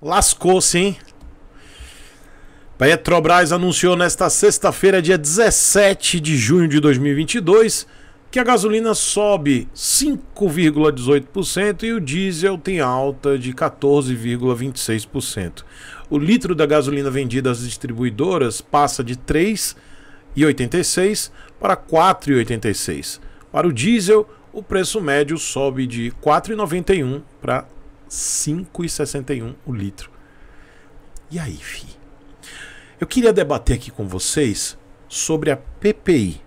Lascou-se, hein? Petrobras anunciou nesta sexta-feira, dia 17 de junho de 2022, que a gasolina sobe 5,18% e o diesel tem alta de 14,26%. O litro da gasolina vendida às distribuidoras passa de R$ 3,86 para R$ 4,86. Para o diesel, o preço médio sobe de R$ 4,91 para R$ 5,61 o litro. E aí, fi? Eu queria debater aqui com vocês sobre a PPI.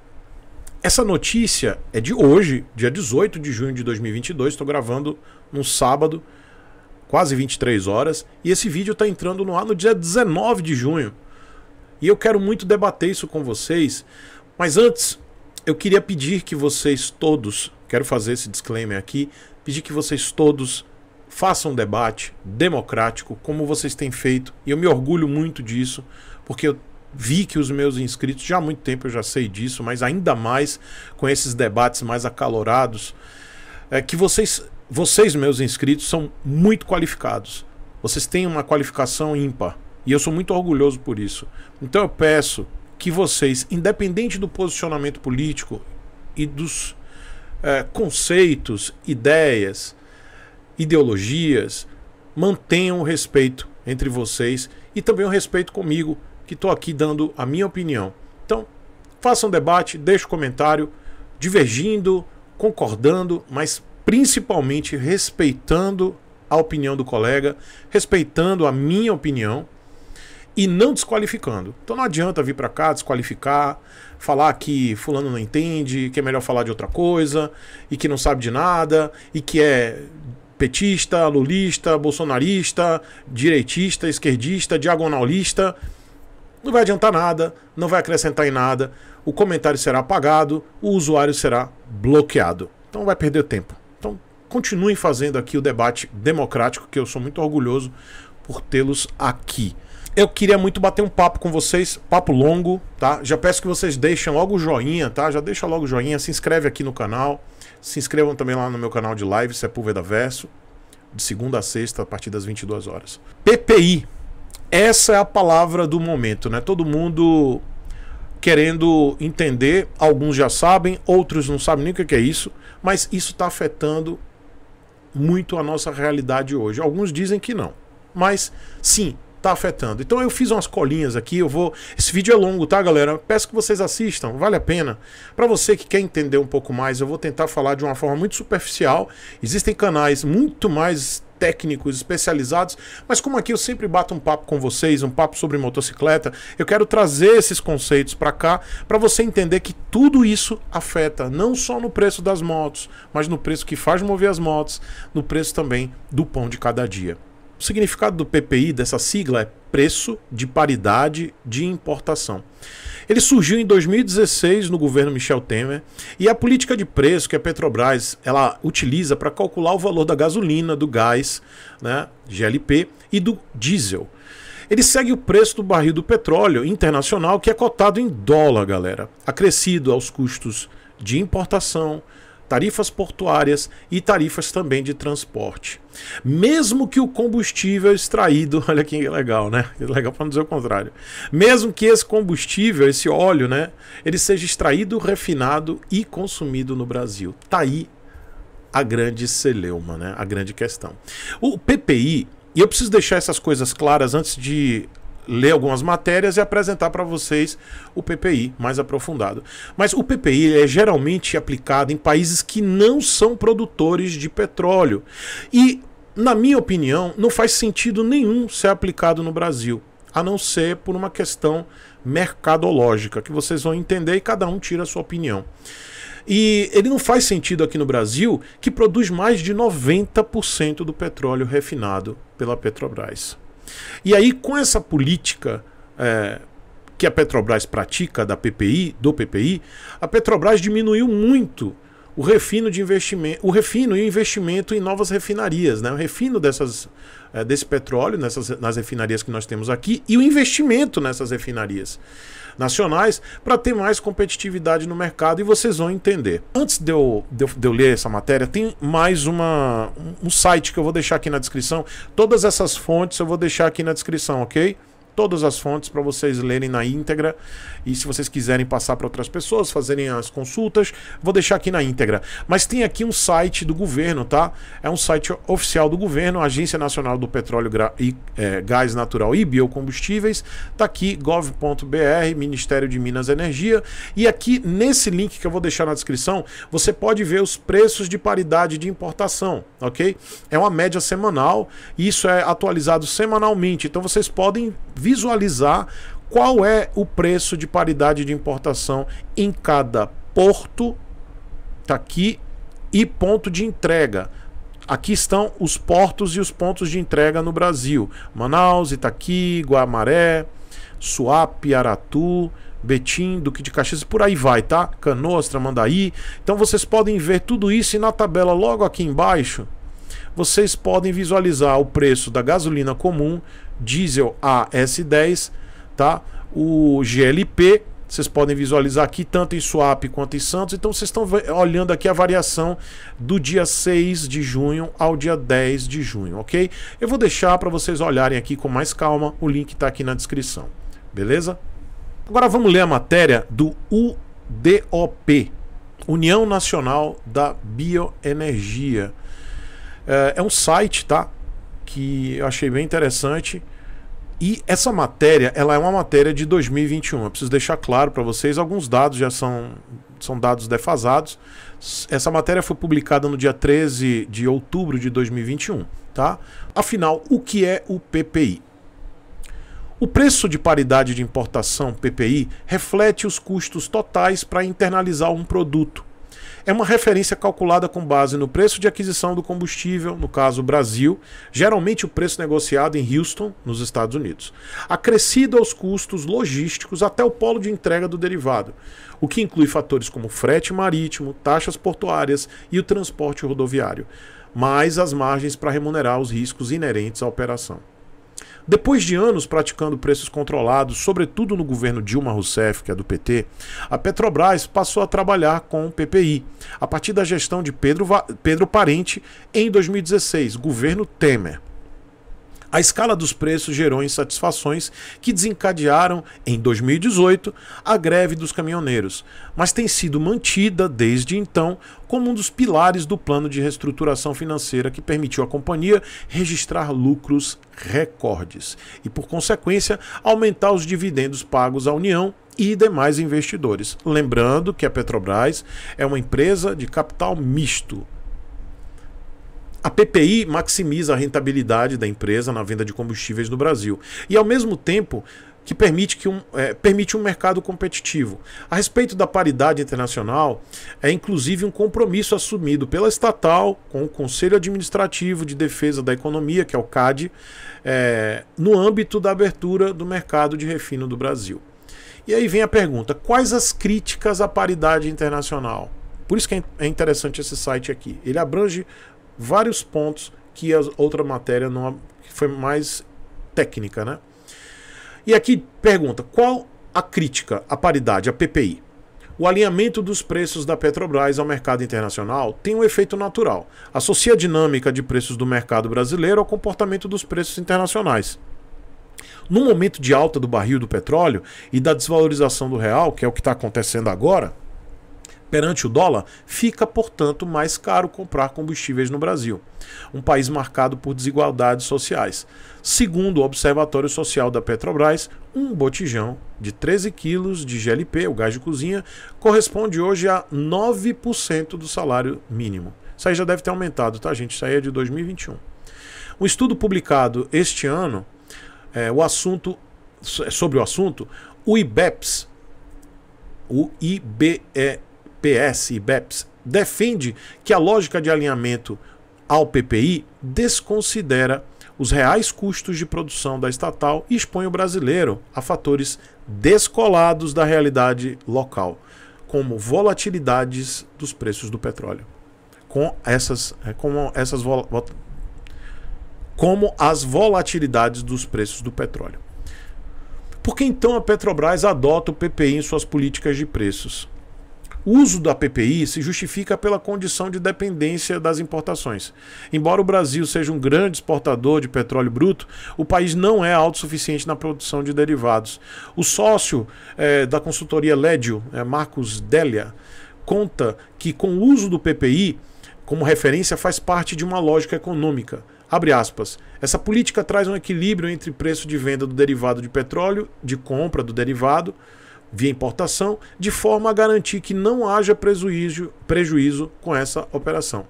Essa notícia é de hoje, dia 18 de junho de 2022. Estou gravando num sábado, quase 23 horas. E esse vídeo está entrando no ar no dia 19 de junho. E eu quero muito debater isso com vocês. Mas antes, eu queria pedir que vocês todos, quero fazer esse disclaimer aqui, pedir que vocês todos façam um debate democrático, como vocês têm feito. E eu me orgulho muito disso, porque eu vi que os meus inscritos, já há muito tempo eu já sei disso, mas ainda mais com esses debates mais acalorados, é que vocês, meus inscritos, são muito qualificados. Vocês têm uma qualificação ímpar. E eu sou muito orgulhoso por isso. Então eu peço que vocês, independente do posicionamento político e dos conceitos, ideias, ideologias, mantenham o respeito entre vocês e também o respeito comigo, que estou aqui dando a minha opinião. Então, façam debate, deixem um comentário, divergindo, concordando, mas principalmente respeitando a opinião do colega, respeitando a minha opinião e não desqualificando. Então não adianta vir para cá desqualificar, falar que fulano não entende, que é melhor falar de outra coisa e que não sabe de nada e que é petista, lulista, bolsonarista, direitista, esquerdista, diagonalista. Não vai adiantar nada, não vai acrescentar em nada. O comentário será apagado, o usuário será bloqueado. Então vai perder tempo. Então continuem fazendo aqui o debate democrático, que eu sou muito orgulhoso por tê-los aqui. Eu queria muito bater um papo com vocês, papo longo, tá? Já peço que vocês deixem logo o joinha, tá? Já deixa logo o joinha, se inscreve aqui no canal. Se inscrevam também lá no meu canal de live, Sepúlveda Verso, de segunda a sexta, a partir das 22 horas. PPI, essa é a palavra do momento, né? Todo mundo querendo entender, alguns já sabem, outros não sabem nem o que é isso, mas isso está afetando muito a nossa realidade hoje. Alguns dizem que não, mas sim, está afetando. Então eu fiz umas colinhas aqui, eu vou... Esse vídeo é longo, tá, galera? Peço que vocês assistam, vale a pena. Para você que quer entender um pouco mais, eu vou tentar falar de uma forma muito superficial. Existem canais muito mais técnicos, especializados, mas como aqui eu sempre bato um papo com vocês, um papo sobre motocicleta, eu quero trazer esses conceitos para cá, para você entender que tudo isso afeta, não só no preço das motos, mas no preço que faz mover as motos, no preço também do pão de cada dia. O significado do PPI, dessa sigla, é preço de paridade de importação. Ele surgiu em 2016 no governo Michel Temer e a política de preço que a Petrobras ela utiliza para calcular o valor da gasolina, do gás, né, GLP e do diesel. Ele segue o preço do barril do petróleo internacional, que é cotado em dólar, galera, acrescido aos custos de importação, tarifas portuárias e tarifas também de transporte. Mesmo que o combustível extraído, olha que legal, né? Legal para não dizer o contrário. Mesmo que esse combustível, esse óleo, né, ele seja extraído, refinado e consumido no Brasil. Tá aí a grande celeuma, né? A grande questão. O PPI, e eu preciso deixar essas coisas claras antes de ler algumas matérias e apresentar para vocês o PPI mais aprofundado. Mas o PPI é geralmente aplicado em países que não são produtores de petróleo. E, na minha opinião, não faz sentido nenhum ser aplicado no Brasil, a não ser por uma questão mercadológica, que vocês vão entender e cada um tira a sua opinião. E ele não faz sentido aqui no Brasil, que produz mais de 90% do petróleo refinado pela Petrobras. E aí, com essa política que a Petrobras pratica do PPI, a Petrobras diminuiu muito o refino e o investimento em novas refinarias, né? O refino dessas desse petróleo nas refinarias que nós temos aqui e o investimento nessas refinarias nacionais para ter mais competitividade no mercado, e vocês vão entender. Antes de eu ler essa matéria, tem mais um site que eu vou deixar aqui na descrição. Todas essas fontes eu vou deixar aqui na descrição, ok? Todas as fontes para vocês lerem na íntegra, e se vocês quiserem passar para outras pessoas, fazerem as consultas, vou deixar aqui na íntegra. Mas tem aqui um site do governo, tá? É um site oficial do governo, Agência Nacional do Petróleo e Gás Natural e Biocombustíveis, tá aqui, gov.br, Ministério de Minas e Energia, e aqui nesse link que eu vou deixar na descrição, você pode ver os preços de paridade de importação, ok? É uma média semanal, e isso é atualizado semanalmente, então vocês podem visualizar qual é o preço de paridade de importação em cada porto, tá aqui, e ponto de entrega. Aqui estão os portos e os pontos de entrega no Brasil: Manaus, Itaqui, Guamaré, Suape, Aratu, Betim, Duque de Caxias, por aí vai, tá? Canoas, Tramandaí. Então vocês podem ver tudo isso, e na tabela logo aqui embaixo vocês podem visualizar o preço da gasolina comum, diesel AS10, tá? O GLP, vocês podem visualizar aqui tanto em Suape quanto em Santos. Então vocês estão olhando aqui a variação do dia 6 de junho ao dia 10 de junho, ok? Eu vou deixar para vocês olharem aqui com mais calma, o link está aqui na descrição, beleza? Agora vamos ler a matéria do UDOP, União Nacional da Bioenergia. É um site, tá? Que eu achei bem interessante. E essa matéria, ela é uma matéria de 2021. Eu preciso deixar claro para vocês, alguns dados já são dados defasados. Essa matéria foi publicada no dia 13 de outubro de 2021, tá? Afinal, o que é o PPI? O preço de paridade de importação, PPI, reflete os custos totais para internalizar um produto. É uma referência calculada com base no preço de aquisição do combustível, no caso Brasil, geralmente o preço negociado em Houston, nos Estados Unidos, acrescido aos custos logísticos até o polo de entrega do derivado, o que inclui fatores como frete marítimo, taxas portuárias e o transporte rodoviário, mais as margens para remunerar os riscos inerentes à operação. Depois de anos praticando preços controlados, sobretudo no governo Dilma Rousseff, que é do PT, a Petrobras passou a trabalhar com o PPI, a partir da gestão de Pedro Parente em 2016, governo Temer. A escala dos preços gerou insatisfações que desencadearam, em 2018, a greve dos caminhoneiros, mas tem sido mantida desde então como um dos pilares do plano de reestruturação financeira que permitiu à companhia registrar lucros recordes e, por consequência, aumentar os dividendos pagos à União e demais investidores. Lembrando que a Petrobras é uma empresa de capital misto. A PPI maximiza a rentabilidade da empresa na venda de combustíveis no Brasil e, ao mesmo tempo, que permite um mercado competitivo. A respeito da paridade internacional, é inclusive um compromisso assumido pela estatal com o Conselho Administrativo de Defesa da Economia, que é o CADE, no âmbito da abertura do mercado de refino do Brasil. E aí vem a pergunta: quais as críticas à paridade internacional? Por isso que é interessante esse site aqui. Ele abrange vários pontos que a outra matéria não, que foi mais técnica, né? E aqui pergunta: qual a crítica à paridade, a PPI? O alinhamento dos preços da Petrobras ao mercado internacional tem um efeito natural. Associa a dinâmica de preços do mercado brasileiro ao comportamento dos preços internacionais. No momento de alta do barril do petróleo e da desvalorização do real, que é o que está acontecendo agora, perante o dólar, fica, portanto, mais caro comprar combustíveis no Brasil, um país marcado por desigualdades sociais. Segundo o Observatório Social da Petrobras, um botijão de 13 quilos de GLP, o gás de cozinha, corresponde hoje a 9% do salário mínimo. Isso aí já deve ter aumentado, tá, gente? Isso aí é de 2021. Um estudo publicado este ano, sobre o assunto, o IBEPS, IBEPS defende que a lógica de alinhamento ao PPI desconsidera os reais custos de produção da estatal e expõe o brasileiro a fatores descolados da realidade local, como volatilidades dos preços do petróleo. Com essas como as volatilidades dos preços do petróleo. Por que então a Petrobras adota o PPI em suas políticas de preços? O uso da PPI se justifica pela condição de dependência das importações. Embora o Brasil seja um grande exportador de petróleo bruto, o país não é autossuficiente na produção de derivados. O sócio da consultoria Lédio, Marcos Délia, conta que com o uso do PPI como referência faz parte de uma lógica econômica. Abre aspas. Essa política traz um equilíbrio entre preço de venda do derivado de petróleo, de compra do derivado via importação, de forma a garantir que não haja prejuízo com essa operação.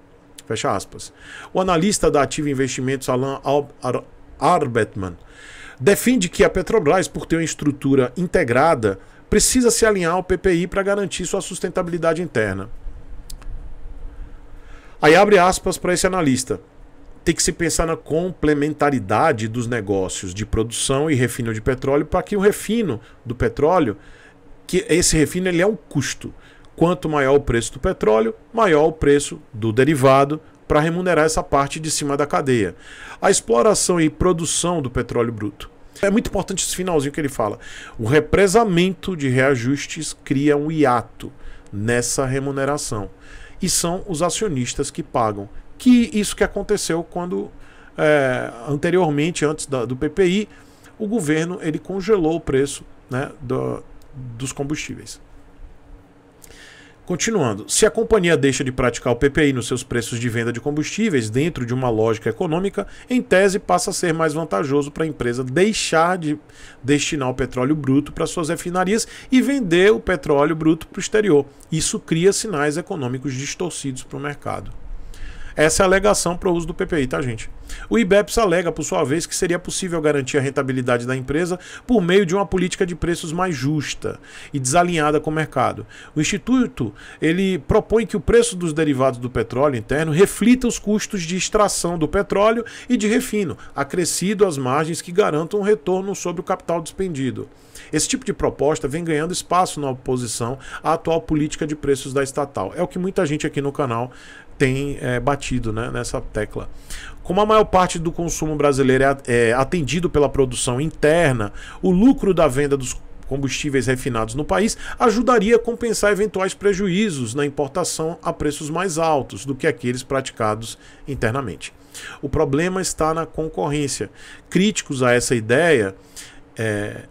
Fecha aspas. O analista da Ativa Investimentos, Alan Arbetman, defende que a Petrobras, por ter uma estrutura integrada, precisa se alinhar ao PPI para garantir sua sustentabilidade interna. Aí abre aspas para esse analista. Tem que se pensar na complementaridade dos negócios de produção e refino de petróleo para que o refino do petróleo, que esse refino ele é um custo. Quanto maior o preço do petróleo, maior o preço do derivado para remunerar essa parte de cima da cadeia. A exploração e produção do petróleo bruto. É muito importante esse finalzinho que ele fala. O represamento de reajustes cria um hiato nessa remuneração. E são os acionistas que pagam. Que isso que aconteceu quando, anteriormente, antes do PPI, o governo ele congelou o preço, né, dos combustíveis. Continuando, se a companhia deixa de praticar o PPI nos seus preços de venda de combustíveis dentro de uma lógica econômica, em tese passa a ser mais vantajoso para a empresa deixar de destinar o petróleo bruto para suas refinarias e vender o petróleo bruto para o exterior. Isso cria sinais econômicos distorcidos para o mercado. Essa é a alegação para o uso do PPI, tá, gente? O IBEPS alega, por sua vez, que seria possível garantir a rentabilidade da empresa por meio de uma política de preços mais justa e desalinhada com o mercado. O Instituto ele propõe que o preço dos derivados do petróleo interno reflita os custos de extração do petróleo e de refino, acrescido às margens que garantam um retorno sobre o capital despendido. Esse tipo de proposta vem ganhando espaço na oposição à atual política de preços da estatal. É o que muita gente aqui no canal tem batido, né, nessa tecla. Como a maior parte do consumo brasileiro é atendido pela produção interna, o lucro da venda dos combustíveis refinados no país ajudaria a compensar eventuais prejuízos na importação a preços mais altos do que aqueles praticados internamente. O problema está na concorrência. Críticos a essa ideia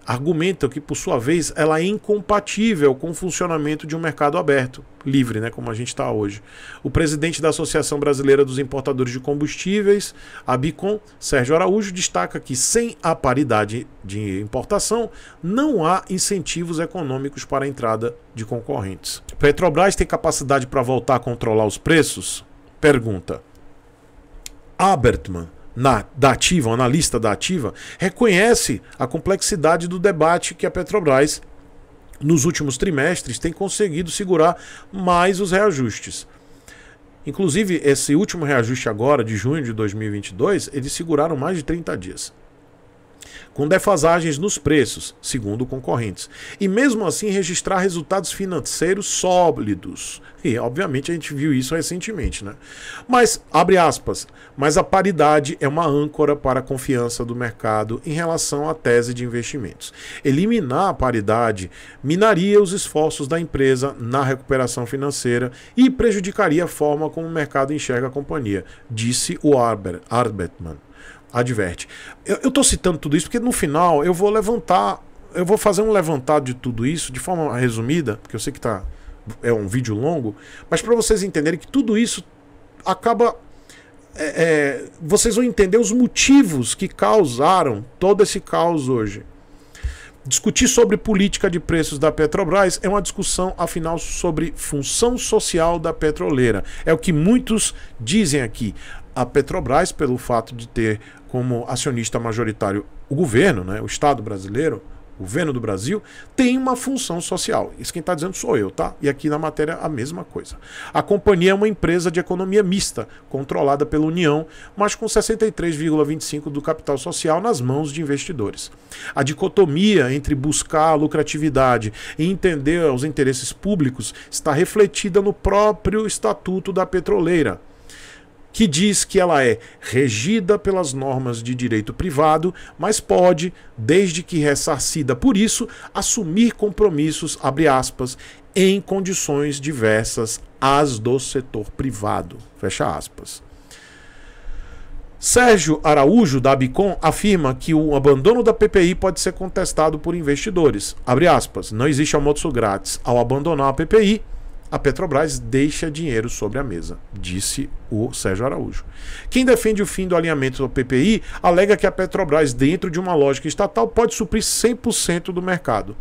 argumentam que, por sua vez, ela é incompatível com o funcionamento de um mercado aberto, livre, né, como a gente está hoje. O presidente da Associação Brasileira dos Importadores de Combustíveis, Abicom, Sérgio Araújo, destaca que sem a paridade de importação, não há incentivos econômicos para a entrada de concorrentes. Petrobras tem capacidade para voltar a controlar os preços? Pergunta. Arbetman, da Ativa, um analista da Ativa, reconhece a complexidade do debate que a Petrobras, nos últimos trimestres, tem conseguido segurar mais os reajustes. Inclusive, esse último reajuste agora, de junho de 2022, eles seguraram mais de 30 dias. Com defasagens nos preços, segundo concorrentes. E mesmo assim registrar resultados financeiros sólidos. E obviamente a gente viu isso recentemente, né? Mas, abre aspas, mas a paridade é uma âncora para a confiança do mercado em relação à tese de investimentos. Eliminar a paridade minaria os esforços da empresa na recuperação financeira e prejudicaria a forma como o mercado enxerga a companhia, disse o Arbetman. Adverte. Eu estou citando tudo isso porque no final eu vou levantar, eu vou fazer um levantado de tudo isso de forma resumida, porque eu sei que é um vídeo longo, mas para vocês entenderem que tudo isso acaba... vocês vão entender os motivos que causaram todo esse caos hoje. Discutir sobre política de preços da Petrobras é uma discussão, afinal, sobre função social da petroleira. É o que muitos dizem aqui. A Petrobras, pelo fato de ter como acionista majoritário o governo, né, o Estado brasileiro, o governo do Brasil, tem uma função social. Isso quem está dizendo sou eu, tá? E aqui na matéria a mesma coisa. A companhia é uma empresa de economia mista, controlada pela União, mas com 63,25% do capital social nas mãos de investidores. A dicotomia entre buscar a lucratividade e entender os interesses públicos está refletida no próprio Estatuto da Petroleira. que diz que ela é regida pelas normas de direito privado, mas pode, desde que ressarcida por isso, assumir compromissos, abre aspas, em condições diversas às do setor privado, fecha aspas. Sérgio Araújo, da Abicom, afirma que o abandono da PPI pode ser contestado por investidores, abre aspas, não existe almoço grátis, ao abandonar a PPI, a Petrobras deixa dinheiro sobre a mesa, disse o Sérgio Araújo. Quem defende o fim do alinhamento da PPI alega que a Petrobras, dentro de uma lógica estatal, pode suprir 100% do mercado.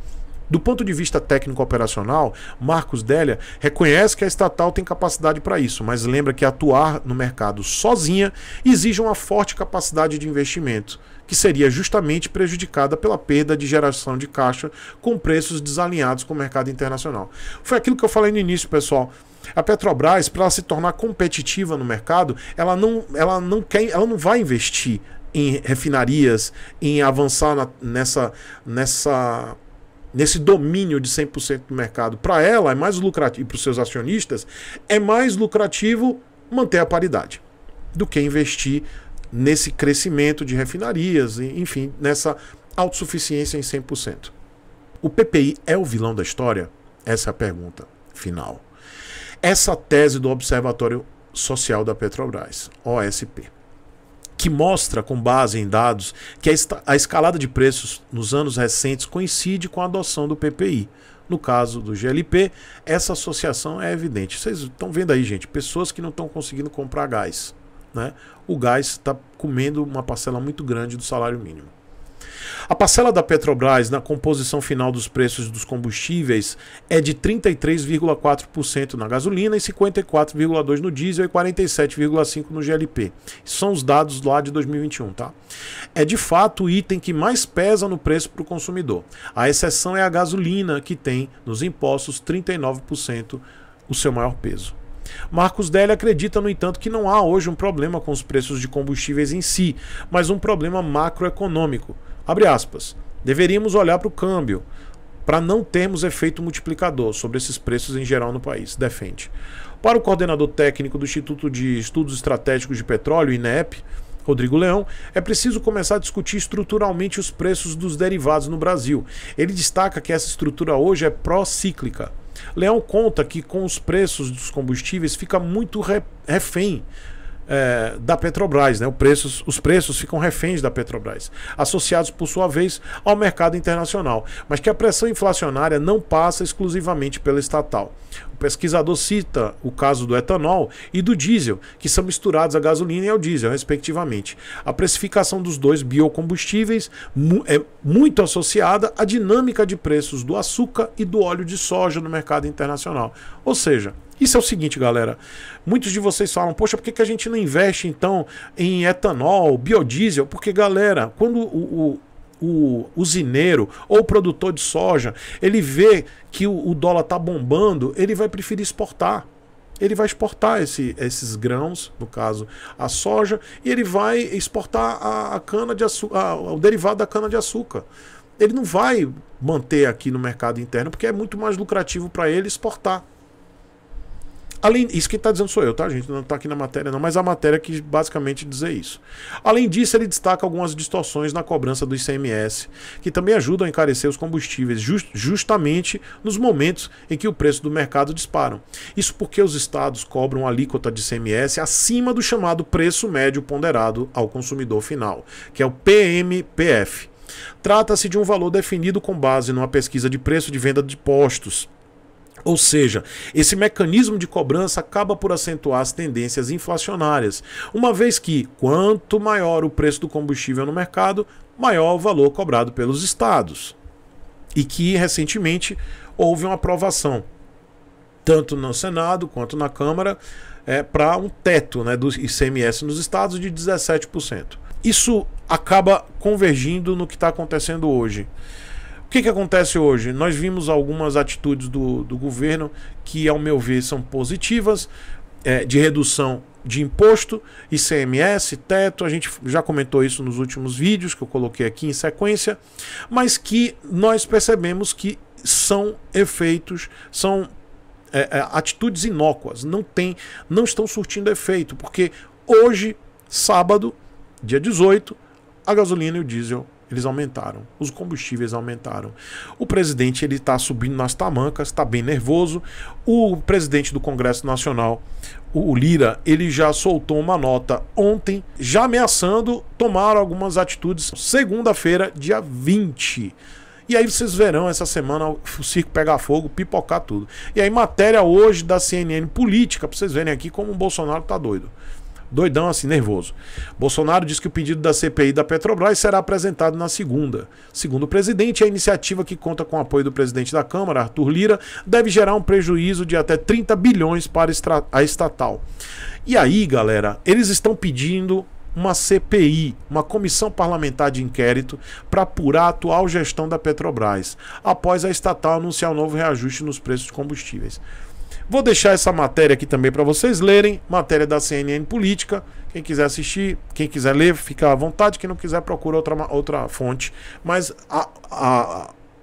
Do ponto de vista técnico-operacional, Marcos Délia reconhece que a estatal tem capacidade para isso, mas lembra que atuar no mercado sozinha exige uma forte capacidade de investimento, que seria justamente prejudicada pela perda de geração de caixa com preços desalinhados com o mercado internacional. Foi aquilo que eu falei no início, pessoal. A Petrobras, para ela se tornar competitiva no mercado, ela não vai investir em refinarias, em avançar nesse domínio de 100% do mercado. Para ela é mais lucrativo, e para os seus acionistas, é mais lucrativo manter a paridade do que investir nesse crescimento de refinarias, enfim, nessa autossuficiência em 100%. O PPI é o vilão da história? Essa é a pergunta final. Essa tese do Observatório Social da Petrobras, OSP, que mostra, com base em dados, que a escalada de preços nos anos recentes coincide com a adoção do PPI. No caso do GLP, essa associação é evidente. Vocês estão vendo aí, gente, pessoas que não estão conseguindo comprar gás, né? O gás está comendo uma parcela muito grande do salário mínimo. A parcela da Petrobras na composição final dos preços dos combustíveis é de 33,4% na gasolina e 54,2% no diesel e 47,5% no GLP. São os dados lá de 2021, tá? É de fato o item que mais pesa no preço para o consumidor. A exceção é a gasolina, que tem nos impostos 39% o seu maior peso. Marcos Délia acredita, no entanto, que não há hoje um problema com os preços de combustíveis em si, mas um problema macroeconômico. Abre aspas. Deveríamos olhar para o câmbio, para não termos efeito multiplicador sobre esses preços em geral no país, defende. Para o coordenador técnico do Instituto de Estudos Estratégicos de Petróleo, INEP, Rodrigo Leão, é preciso começar a discutir estruturalmente os preços dos derivados no Brasil. Ele destaca que essa estrutura hoje é pró-cíclica. Leão conta que com os preços dos combustíveis fica muito refém da Petrobras, né? Os preços ficam reféns da Petrobras, associados por sua vez ao mercado internacional, mas que a pressão inflacionária não passa exclusivamente pela estatal. O pesquisador cita o caso do etanol e do diesel, que são misturados à gasolina e ao diesel, respectivamente. A precificação dos dois biocombustíveis é muito associada à dinâmica de preços do açúcar e do óleo de soja no mercado internacional. Ou seja, isso é o seguinte, galera, muitos de vocês falam, poxa, por que a gente não investe então em etanol, biodiesel? Porque, galera, quando o usineiro ou o produtor de soja, ele vê que o dólar está bombando, ele vai preferir exportar. Ele vai exportar esses grãos, no caso a soja, e ele vai exportar o derivado da cana-de-açúcar. Ele não vai manter aqui no mercado interno, porque é muito mais lucrativo para ele exportar. Além, isso quem está dizendo sou eu, tá, gente? Não está aqui na matéria, não, mas a matéria que basicamente diz isso. Além disso, ele destaca algumas distorções na cobrança do ICMS, que também ajudam a encarecer os combustíveis, justamente nos momentos em que o preço do mercado dispara. Isso porque os estados cobram alíquota de ICMS acima do chamado preço médio ponderado ao consumidor final, que é o PMPF. Trata-se de um valor definido com base numa pesquisa de preço de venda de postos. Ou seja, esse mecanismo de cobrança acaba por acentuar as tendências inflacionárias, uma vez que, quanto maior o preço do combustível no mercado, maior o valor cobrado pelos estados. E que, recentemente, houve uma aprovação, tanto no Senado quanto na Câmara, para um teto, né, do ICMS nos estados de 17%. Isso acaba convergindo no que está acontecendo hoje. O que acontece hoje? Nós vimos algumas atitudes do governo que, ao meu ver, são positivas, de redução de imposto, ICMS, teto, a gente já comentou isso nos últimos vídeos que eu coloquei aqui em sequência, mas que nós percebemos que são efeitos, são atitudes inócuas, não estão surtindo efeito, porque Hoje, sábado, dia 18, a gasolina e o diesel, eles aumentaram. Os combustíveis aumentaram. O presidente, ele está subindo nas tamancas, está bem nervoso. O presidente do Congresso Nacional, o Lira, ele já soltou uma nota ontem, já ameaçando tomar algumas atitudes segunda-feira, dia 20. E aí vocês verão essa semana o circo pegar fogo, pipocar tudo. E aí matéria hoje da CNN Política, para vocês verem aqui como o Bolsonaro tá doido. Doidão assim, nervoso. Bolsonaro diz que o pedido da CPI da Petrobras será apresentado na segunda. Segundo o presidente, a iniciativa, que conta com o apoio do presidente da Câmara, Arthur Lira, deve gerar um prejuízo de até 30 bilhões para a estatal. E aí, galera, eles estão pedindo uma CPI, uma comissão parlamentar de inquérito, para apurar a atual gestão da Petrobras, após a estatal anunciar um novo reajuste nos preços de combustíveis. Vou deixar essa matéria aqui também para vocês lerem, matéria da CNN Política. Quem quiser assistir, quem quiser ler, fica à vontade. Quem não quiser, procura outra fonte. Mas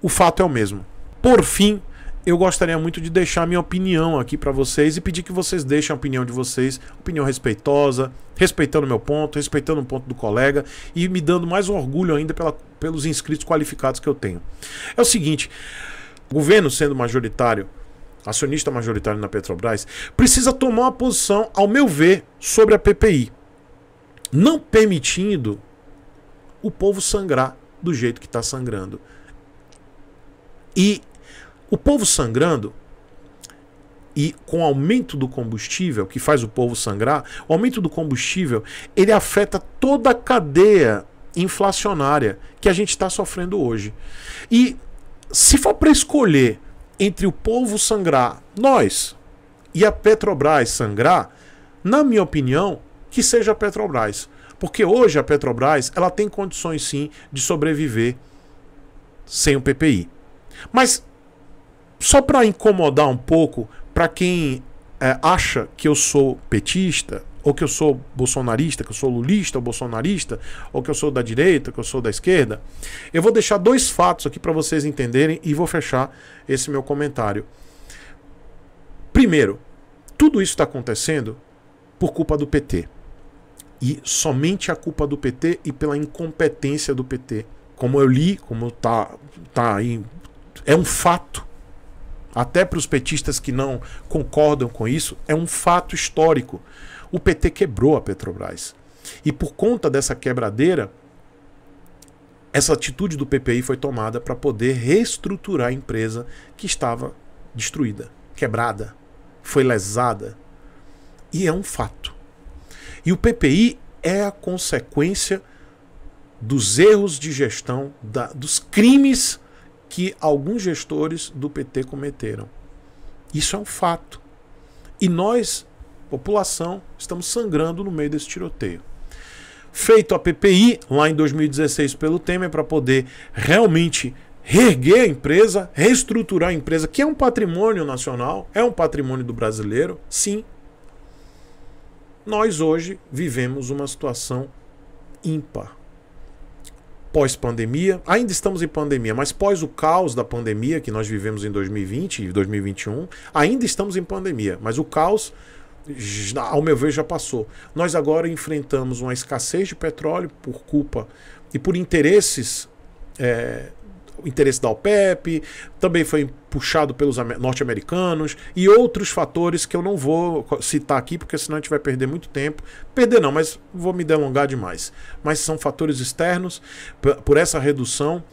o fato é o mesmo. Por fim, eu gostaria muito de deixar minha opinião aqui para vocês e pedir que vocês deixem a opinião de vocês, opinião respeitosa, respeitando meu ponto, respeitando o ponto do colega e me dando mais orgulho ainda pelos inscritos qualificados que eu tenho. É o seguinte, o governo sendo majoritário, acionista majoritário na Petrobras, precisa tomar uma posição, ao meu ver, sobre a PPI, não permitindo o povo sangrar do jeito que está sangrando. E o povo sangrando, e com o aumento do combustível, que faz o povo sangrar, o aumento do combustível, ele afeta toda a cadeia inflacionária que a gente está sofrendo hoje. E se for para escolher entre o povo sangrar, nós, e a Petrobras sangrar, na minha opinião, que seja a Petrobras. Porque hoje a Petrobras, ela tem condições sim de sobreviver sem o PPI. Mas só para incomodar um pouco, para quem acha que eu sou petista, ou que eu sou bolsonarista, que eu sou lulista ou bolsonarista, ou que eu sou da direita, que eu sou da esquerda, eu vou deixar dois fatos aqui para vocês entenderem e vou fechar esse meu comentário. Primeiro, tudo isso está acontecendo por culpa do PT. E somente a culpa do PT e pela incompetência do PT. Como eu li, como tá aí, é um fato. Até para os petistas que não concordam com isso, é um fato histórico. O PT quebrou a Petrobras. E por conta dessa quebradeira, essa atitude do PPI foi tomada para poder reestruturar a empresa que estava destruída, quebrada, foi lesada. E é um fato. E o PPI é a consequência dos erros de gestão, dos crimes que alguns gestores do PT cometeram. Isso é um fato. E nós, população, estamos sangrando no meio desse tiroteio. Feito a PPI, lá em 2016, pelo Temer, para poder realmente reerguer a empresa, reestruturar a empresa, que é um patrimônio nacional, é um patrimônio do brasileiro, sim. Nós hoje vivemos uma situação ímpar. Pós-pandemia, ainda estamos em pandemia, mas pós o caos da pandemia que nós vivemos em 2020 e 2021, ainda estamos em pandemia, mas o caos, ao meu ver, já passou. Nós agora enfrentamos uma escassez de petróleo por culpa e por interesses, o interesse da OPEP, também foi puxado pelos norte-americanos e outros fatores que eu não vou citar aqui, porque senão a gente vai perder muito tempo. Perder não, mas vou me delongar demais. Mas são fatores externos por essa redução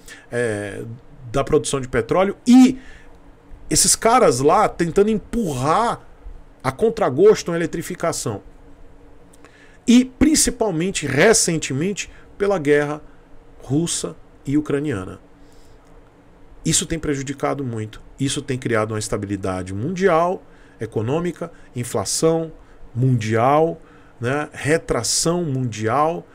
da produção de petróleo e esses caras lá tentando empurrar a contragosto a eletrificação. E principalmente, recentemente, pela guerra russa e ucraniana. Isso tem prejudicado muito. Isso tem criado uma instabilidade mundial, econômica, inflação mundial, né, retração mundial.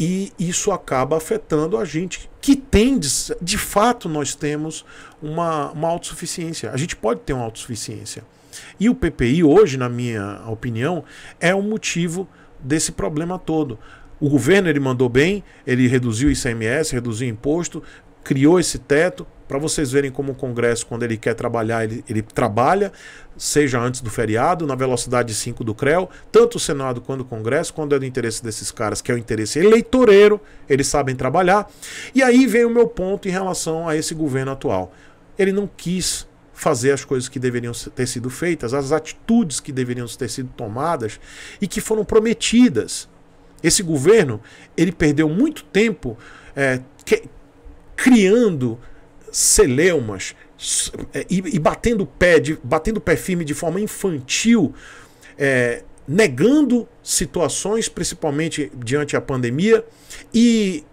E isso acaba afetando a gente, que tem, de fato, nós temos uma autossuficiência. A gente pode ter uma autossuficiência. E o PPI hoje, na minha opinião, é o motivo desse problema todo. O governo, ele mandou bem, ele reduziu o ICMS, reduziu o imposto, criou esse teto, Para vocês verem como o Congresso, quando ele quer trabalhar, ele trabalha, seja antes do feriado, na velocidade 5 do CREO, tanto o Senado quanto o Congresso, quando é do interesse desses caras, que é o interesse eleitoreiro, eles sabem trabalhar. E aí vem o meu ponto em relação a esse governo atual. Ele não quis fazer as coisas que deveriam ter sido feitas, as atitudes que deveriam ter sido tomadas e que foram prometidas. Esse governo, ele perdeu muito tempo criando celeumas e batendo o pé firme de forma infantil, negando situações, principalmente diante da pandemia, e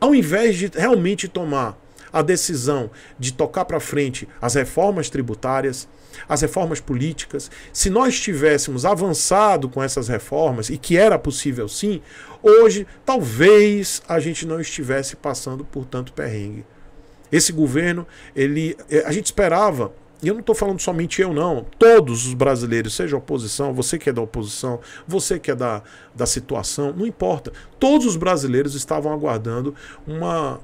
ao invés de realmente tomar a decisão de tocar para frente as reformas tributárias, as reformas políticas, se nós tivéssemos avançado com essas reformas, e que era possível sim, hoje talvez a gente não estivesse passando por tanto perrengue. Esse governo, a gente esperava, e eu não estou falando somente eu não, todos os brasileiros, seja oposição, você que é da oposição, você que é da situação, não importa, todos os brasileiros estavam aguardando um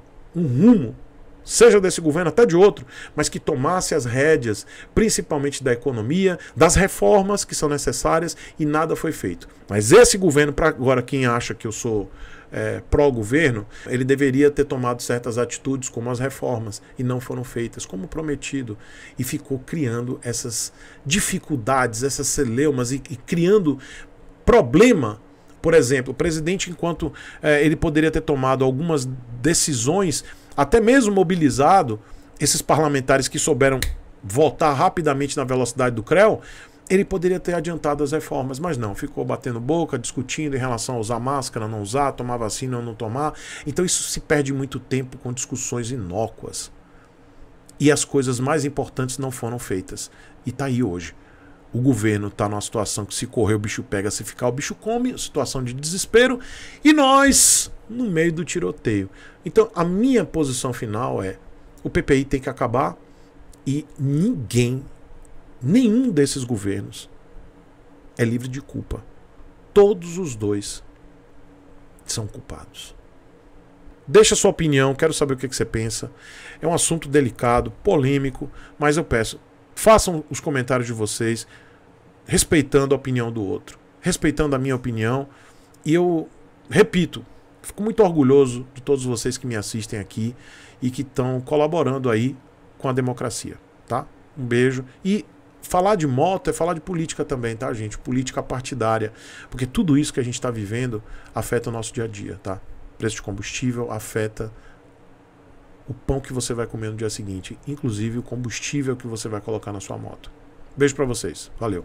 rumo, seja desse governo até de outro, mas que tomasse as rédeas, principalmente da economia, das reformas que são necessárias, e nada foi feito. Mas esse governo, para agora quem acha que eu sou pró-governo, ele deveria ter tomado certas atitudes, como as reformas, e não foram feitas, como prometido, e ficou criando essas dificuldades, essas celeumas, e criando problema. Por exemplo, o presidente, enquanto ele poderia ter tomado algumas decisões, até mesmo mobilizado esses parlamentares que souberam votar rapidamente na velocidade do CREO, ele poderia ter adiantado as reformas, mas não, ficou batendo boca, discutindo em relação a usar máscara, não usar, tomar vacina ou não tomar. Então isso se perde muito tempo com discussões inócuas. E as coisas mais importantes não foram feitas. E tá aí hoje. O governo está numa situação que, se correr o bicho pega, se ficar o bicho come, situação de desespero, e nós no meio do tiroteio. Então a minha posição final é: o PPI tem que acabar, e ninguém, nenhum desses governos é livre de culpa. Todos os dois são culpados. Deixa sua opinião, quero saber o que você pensa. É um assunto delicado, polêmico, mas eu peço, façam os comentários de vocês respeitando a opinião do outro, respeitando a minha opinião. E eu repito, fico muito orgulhoso de todos vocês que me assistem aqui e que estão colaborando aí com a democracia, tá? Um beijo. E falar de moto é falar de política também, tá, gente? Política partidária, porque tudo isso que a gente está vivendo afeta o nosso dia a dia, tá? Preço de combustível afeta o pão que você vai comer no dia seguinte, inclusive o combustível que você vai colocar na sua moto. Beijo pra vocês, valeu!